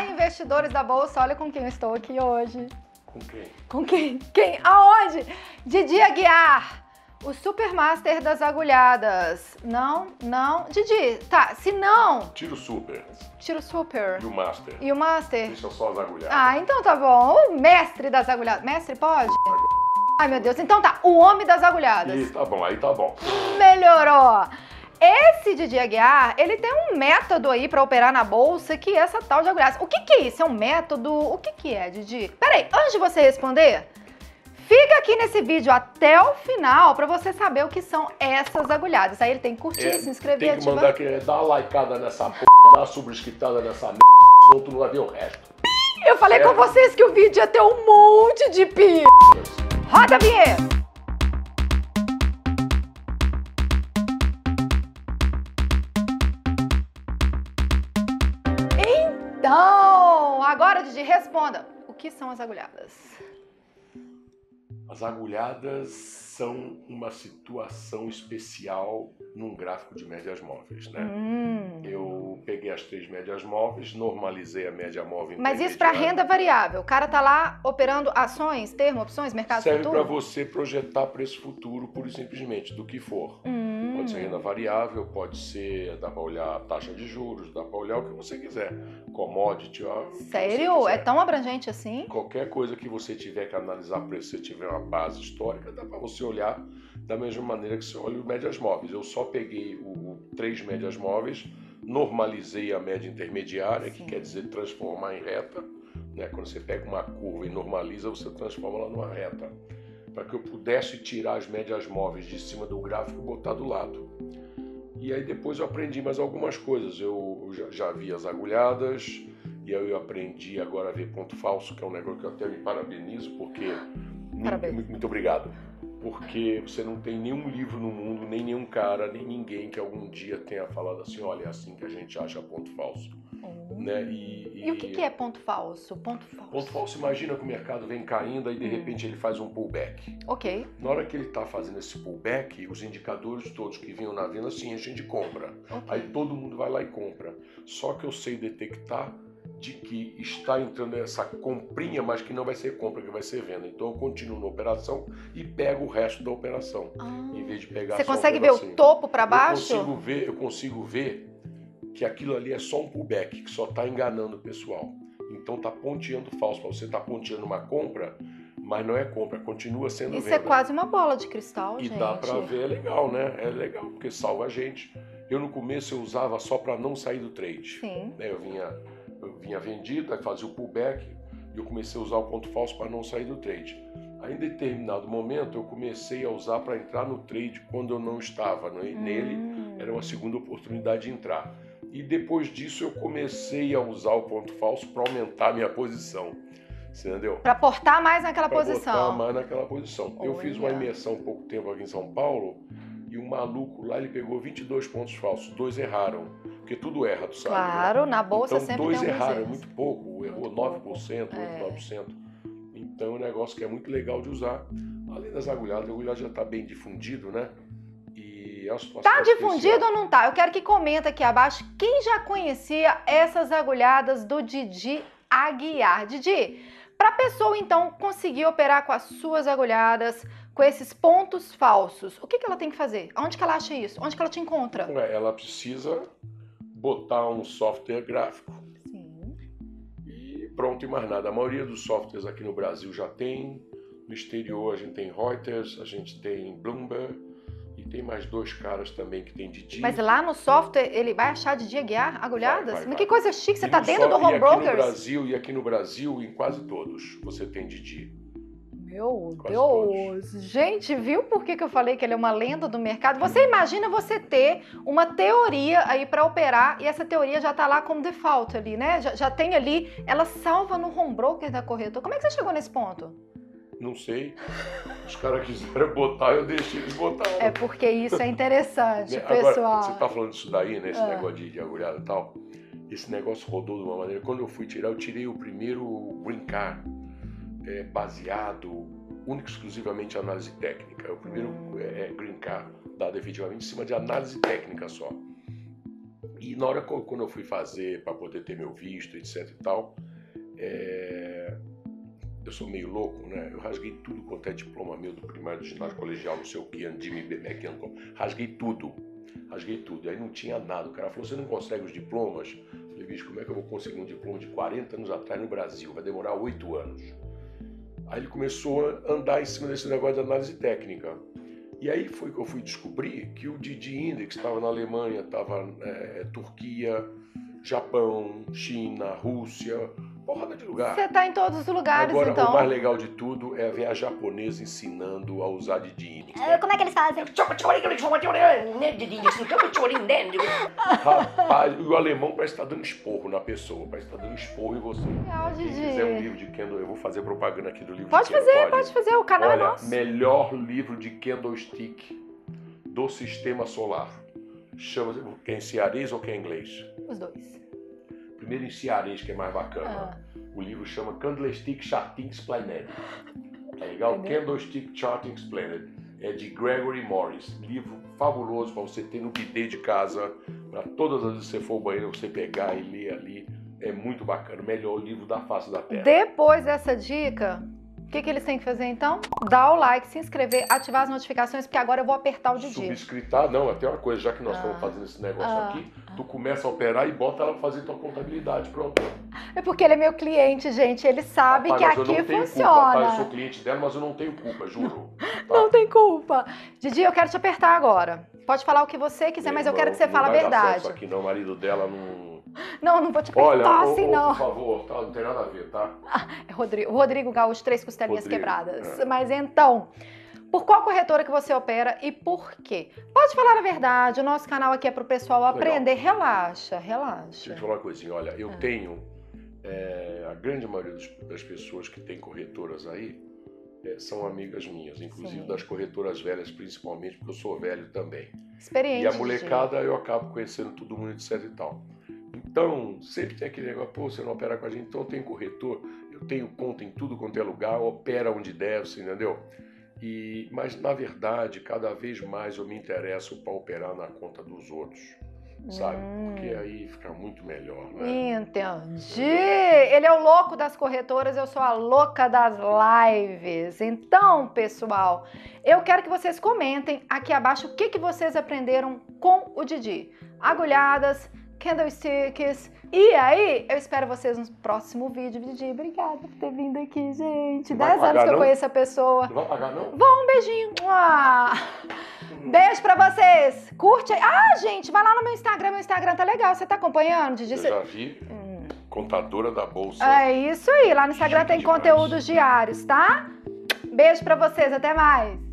Olá, investidores da Bolsa, olha com quem eu estou aqui hoje. Com quem? Com quem? Quem? Aonde? Didi Aguiar, o supermaster das agulhadas. Não. Didi, tá, se não... Tira o super. Tira o super. E o master. E o master. Deixa só as agulhadas. Ah, então tá bom. O mestre das agulhadas. Mestre, pode? Ai, meu Deus. Então tá, o homem das agulhadas. Ih, tá bom, aí tá bom. Melhorou. Esse Didi Aguiar, ele tem um método aí pra operar na bolsa, que é essa tal de agulhadas. O que é isso? É um método? O que é, Didi? Peraí, antes de você responder, fica aqui nesse vídeo até o final pra você saber o que são essas agulhadas. Aí ele tem que curtir, se inscrever, tem que ativar. Mandar que dá uma likeada nessa p***, dá uma subscritada nessa m***, senão tu não vai ver o resto. Eu falei com vocês que o vídeo ia ter um monte de p***. Roda a vinheta! Então, agora, Didi, responda. O que são as agulhadas? As agulhadas são uma situação especial num gráfico de médias móveis, né? Eu peguei as três médias móveis, normalizei a média móvel. Mas isso para renda variável. O cara tá lá operando ações, opções, mercado futuro? Serve para você projetar preço futuro, pura e simplesmente, do que for. Pode ser renda variável, pode ser, dá para olhar a taxa de juros, dá para olhar o que você quiser. Commodity, ó. Sério? É tão abrangente assim? Qualquer coisa que você tiver que analisar preço, se tiver uma base histórica, dá para você olhar da mesma maneira que você olha o médias móveis. Eu só peguei três médias móveis, normalizei a média intermediária, que quer dizer transformar em reta. Né? Quando você pega uma curva e normaliza, você transforma ela numa reta. Para que eu pudesse tirar as médias móveis de cima do gráfico e botar do lado. E aí depois eu aprendi mais algumas coisas. Eu já vi as agulhadas, e aí eu aprendi agora a ver ponto falso, que é um negócio que eu até me parabenizo, porque... Parabéns. Muito obrigado. Porque você não tem nenhum livro no mundo, nem nenhum cara, nem ninguém que algum dia tenha falado assim, olha, é assim que a gente acha ponto falso. Né? E o que é ponto falso? Ponto falso, imagina que o mercado vem caindo e de repente ele faz um pullback. Ok. Na hora que ele está fazendo esse pullback, os indicadores todos que vinham na venda se enchem de compra. Okay. Aí todo mundo vai lá e compra. Só que eu sei detectar de que está entrando essa comprinha, mas que não vai ser compra, que vai ser venda. Então eu continuo na operação e pego o resto da operação. Em vez de pegar Você consegue ver o topo para baixo? Eu consigo ver que aquilo ali é só um pullback, que só está enganando o pessoal. Então está ponteando falso. Você está ponteando uma compra, mas não é compra, continua sendo venda. Isso é quase uma bola de cristal, gente. E dá para ver, é legal, né? É legal, porque salva a gente. Eu no começo eu usava só para não sair do trade. Sim. Eu vinha vendido, aí fazia o pullback, e eu comecei a usar o ponto falso para não sair do trade. Aí em determinado momento eu comecei a usar para entrar no trade quando eu não estava nele, era uma segunda oportunidade de entrar. E depois disso eu comecei a usar o ponto falso para aumentar a minha posição, você entendeu? Para aportar mais naquela posição. Para aportar mais naquela posição. Eu fiz uma imersão há pouco tempo aqui em São Paulo e um maluco lá, ele pegou 22 pontos falsos, 2 erraram, porque tudo erra, tu sabe? Claro, né? Na bolsa então, sempre dois tem erraram, erros. Muito pouco, errou 9%, 8,9%. Então é um negócio que é muito legal de usar. Além das agulhadas, a agulhada já está bem difundido, né? Tá difundido ou não tá? Eu quero que comenta aqui abaixo quem já conhecia essas agulhadas do Didi Aguiar. Didi, para a pessoa então conseguir operar com as suas agulhadas, com esses pontos falsos, o que ela tem que fazer? Onde que ela acha isso? Onde que ela te encontra? Ela precisa botar um software gráfico. Sim. E pronto, e mais nada. A maioria dos softwares aqui no Brasil já tem. No exterior a gente tem Reuters, a gente tem Bloomberg. E tem mais dois caras também que tem Didi. Mas lá no software ele vai achar Didi Aguiar, agulhadas? Mas que coisa chique, você tá dentro do Home Broker? E aqui no Brasil, em quase todos, você tem Didi. Meu Deus! Gente, viu por que eu falei que ele é uma lenda do mercado? Você imagina você ter uma teoria aí para operar e essa teoria já tá lá como default ali, né? Já tem ali, ela salva no Home Broker da corretora. Como é que você chegou nesse ponto? Não sei, os caras quiseram botar, eu deixei eles botar. É porque isso é interessante, pessoal. Agora, você tá falando disso daí, né, esse negócio de agulhada e tal. Esse negócio rodou de uma maneira. Quando eu fui tirar, eu tirei o primeiro green card, baseado único e exclusivamente em análise técnica. O primeiro green card dado efetivamente em cima de análise técnica só. E na hora quando eu fui fazer para poder ter meu visto, etc e tal, eu sou meio louco, né? Eu rasguei tudo quanto é diploma meu do primário, do ginásio, colegial, não sei o que, Andime, Bebek, Ancom. Rasguei tudo. Aí não tinha nada. O cara falou, você não consegue os diplomas? Eu falei, bicho, como é que eu vou conseguir um diploma de 40 anos atrás no Brasil? Vai demorar 8 anos. Aí ele começou a andar em cima desse negócio de análise técnica. E aí foi que eu fui descobrir que o Didi Index estava na Alemanha, estava Turquia, Japão, China, Rússia, porrada de lugar. Você está em todos os lugares. Agora, então. Agora, o mais legal de tudo é ver a japonesa ensinando a usar Didi Index. Como é que eles fazem? Rapaz, o alemão parece que está dando esporro na pessoa, parece que está dando esporro em você. Legal, Didi. Se quiser um livro de Candle, eu vou fazer propaganda aqui do livro. Pode fazer, o canal é nosso. Melhor livro de Candlestick do Sistema Solar. Chama-se, quem é em cearês ou quem é em inglês? Os dois. Primeiro em cearês, que é mais bacana. O livro chama Candlestick Charting Explained. É legal? Entendeu? Candlestick Charting Explained. É de Gregory Morris. Livro fabuloso para você ter no bidê de casa. Para todas as vezes que você for ao banheiro, você pegar e ler ali. É muito bacana. O melhor livro da face da Terra. Depois dessa dica, o que eles têm que fazer então? Dar o like, se inscrever, ativar as notificações, porque agora eu vou apertar o Didi. Subscritar, não, até uma coisa, já que nós estamos fazendo esse negócio aqui, tu começa a operar e bota ela pra fazer tua contabilidade, pronto. É porque ele é meu cliente, gente, ele sabe que aqui funciona. Culpa, rapaz, eu sou cliente dela, mas eu não tenho culpa, juro. Tá? Não tem culpa. Didi, eu quero te apertar agora. Pode falar o que você quiser, mas eu quero que você fale a verdade. Isso aqui não, o marido dela não... Não vou te apertar assim, não. Por favor, tá, não tem nada a ver, tá? Rodrigo Gaúcho, 3 costelinhas quebradas. É. Mas então, por qual corretora que você opera e por quê? Pode falar a verdade, o nosso canal aqui é pro pessoal aprender. Legal. Relaxa. Deixa eu te falar uma coisinha, olha, eu tenho, a grande maioria das pessoas que tem corretoras aí, são amigas minhas, inclusive. Sim. Das corretoras velhas, principalmente, porque eu sou velho também. Experiente. E a molecada, eu acabo conhecendo todo mundo, etc e tal. Então, sempre tem aquele negócio, pô, você não opera com a gente, então eu tenho corretor, eu tenho conta em tudo quanto é lugar, opera onde deve, assim, entendeu? Mas, na verdade, cada vez mais eu me interesso para operar na conta dos outros, sabe? Porque aí fica muito melhor, né? Entendi! Ele é o louco das corretoras, eu sou a louca das lives. Então, pessoal, eu quero que vocês comentem aqui abaixo o que vocês aprenderam com o Didi. Agulhadas... Candlesticks. E aí, eu espero vocês no próximo vídeo. Didi, obrigada por ter vindo aqui, gente. 10 anos que eu conheço a pessoa. Não vai pagar, não? Vão, um beijinho. Beijo pra vocês. Curte aí. Gente, vai lá no meu Instagram. Meu Instagram tá legal. Você tá acompanhando, Didi? Eu já vi. Contadora da Bolsa. É isso aí. Lá no Instagram tem conteúdos diários, tá? Beijo pra vocês. Até mais.